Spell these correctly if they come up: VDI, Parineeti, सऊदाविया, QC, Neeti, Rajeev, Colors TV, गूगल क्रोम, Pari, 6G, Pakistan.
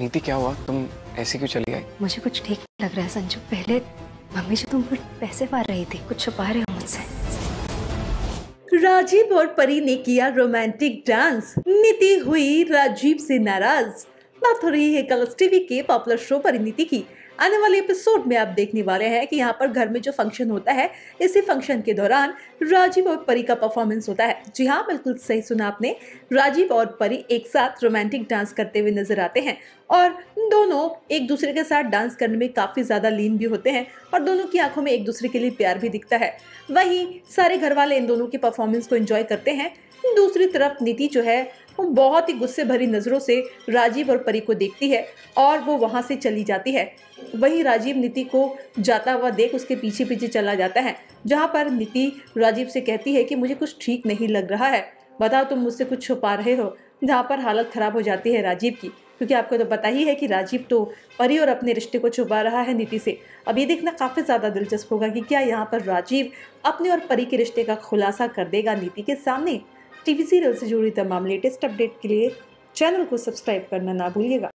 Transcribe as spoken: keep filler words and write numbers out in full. नीति क्या हुआ, तुम ऐसे क्यों चली आई? मुझे कुछ ठीक लग रहा है संजू। पहले मम्मी जी तुम पर पैसे मार रही थी, कुछ छुपा रहे हो मुझसे। राजीव और परी ने किया रोमांटिक डांस। नीति हुई राजीव से नाराज। बात हो रही है कलर्स टीवी के पॉपुलर शो परिणीति की। आने वाले एपिसोड में आप देखने वाले हैं कि यहाँ पर घर में जो फंक्शन होता है, इसी फंक्शन के दौरान राजीव और परी का परफॉर्मेंस होता है। जी हाँ, बिल्कुल सही सुना आपने, राजीव और परी एक साथ रोमांटिक डांस करते हुए नजर आते हैं और दोनों एक दूसरे के साथ डांस करने में काफ़ी ज़्यादा लीन भी होते हैं और दोनों की आंखों में एक दूसरे के लिए प्यार भी दिखता है। वहीं सारे घर वाले इन दोनों के परफॉर्मेंस को एंजॉय करते हैं। दूसरी तरफ नीति जो है वो बहुत ही गुस्से भरी नज़रों से राजीव और परी को देखती है और वो वहाँ से चली जाती है। वहीं राजीव नीति को जाता हुआ देख उसके पीछे पीछे चला जाता है, जहाँ पर नीति राजीव से कहती है कि मुझे कुछ ठीक नहीं लग रहा है, बताओ तुम मुझसे कुछ छुपा रहे हो, जहाँ पर हालत ख़राब हो जाती है राजीव की। क्योंकि आपको तो पता ही है कि राजीव तो परी और अपने रिश्ते को छुपा रहा है नीति से। अब ये देखना काफ़ी ज़्यादा दिलचस्प होगा कि क्या यहाँ पर राजीव अपने और परी के रिश्ते का खुलासा कर देगा नीति के सामने। टीवी सीरियल से जुड़ी तमाम लेटेस्ट अपडेट के लिए चैनल को सब्सक्राइब करना ना भूलिएगा।